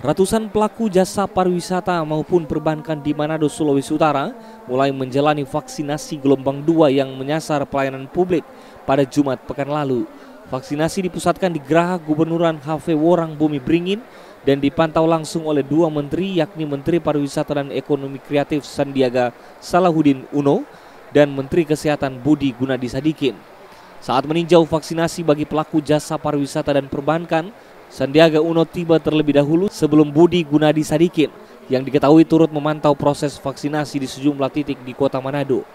Ratusan pelaku jasa pariwisata maupun perbankan di Manado, Sulawesi Utara mulai menjalani vaksinasi gelombang 2 yang menyasar pelayanan publik pada Jumat pekan lalu. Vaksinasi dipusatkan di Graha Gubernuran HV Worang Bumi Beringin dan dipantau langsung oleh dua menteri, yakni Menteri Pariwisata dan Ekonomi Kreatif Sandiaga Salahuddin Uno dan Menteri Kesehatan Budi Gunadi Sadikin. Saat meninjau vaksinasi bagi pelaku jasa pariwisata dan perbankan, Sandiaga Uno tiba terlebih dahulu sebelum Budi Gunadi Sadikin yang diketahui turut memantau proses vaksinasi di sejumlah titik di kota Manado.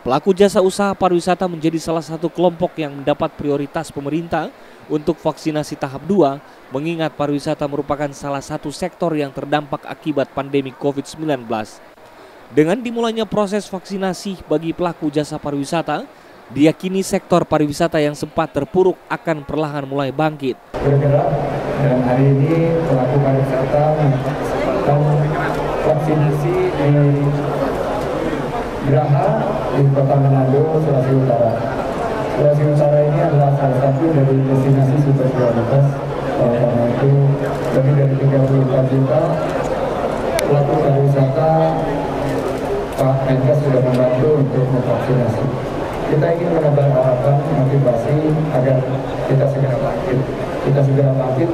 Pelaku jasa usaha pariwisata menjadi salah satu kelompok yang mendapat prioritas pemerintah untuk vaksinasi tahap 2, mengingat pariwisata merupakan salah satu sektor yang terdampak akibat pandemi COVID-19. Dengan dimulainya proses vaksinasi bagi pelaku jasa pariwisata, diyakini sektor pariwisata yang sempat terpuruk akan perlahan mulai bangkit. Bergerak, dan hari ini pelaku pariwisata melakukan vaksinasi di Graha di kota Manado, Sulawesi Utara. Sulawesi Utara ini adalah salah satu dari destinasi super prioritas, yaitu lebih dari 34 juta pelaku pariwisata. Pak Menkes sudah membantu untuk memvaksinasi. Kita ingin menambah harapan, motivasi agar kita segera bangkit.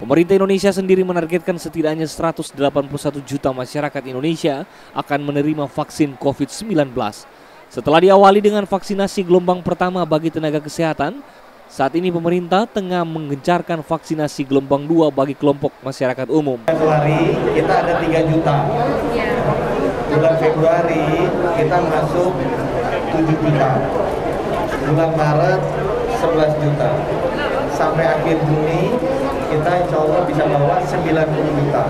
Pemerintah Indonesia sendiri menargetkan setidaknya 181 juta masyarakat Indonesia akan menerima vaksin COVID-19. Setelah diawali dengan vaksinasi gelombang pertama bagi tenaga kesehatan, saat ini pemerintah tengah menggencarkan vaksinasi gelombang 2 bagi kelompok masyarakat umum. Februari kita ada 3 juta. Bulan Februari kita masuk 7 juta, bulan Maret 11 juta, sampai akhir Juni kita insya Allah bisa bawa 90 juta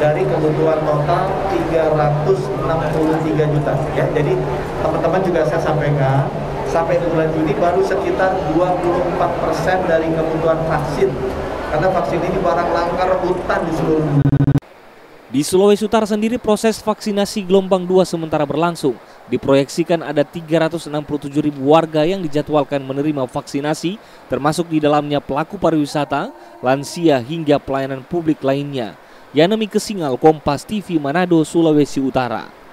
dari kebutuhan total 363 juta. Ya, jadi teman-teman juga saya sampaikan sampai bulan Juni baru sekitar 24% dari kebutuhan vaksin, karena vaksin ini barang langka rebutan di seluruh dunia. Di Sulawesi Utara sendiri proses vaksinasi gelombang 2 sementara berlangsung. Diproyeksikan ada 367.000 warga yang dijadwalkan menerima vaksinasi, termasuk di dalamnya pelaku pariwisata, lansia hingga pelayanan publik lainnya. Yannemieke Singal, Kompas TV, Manado, Sulawesi Utara.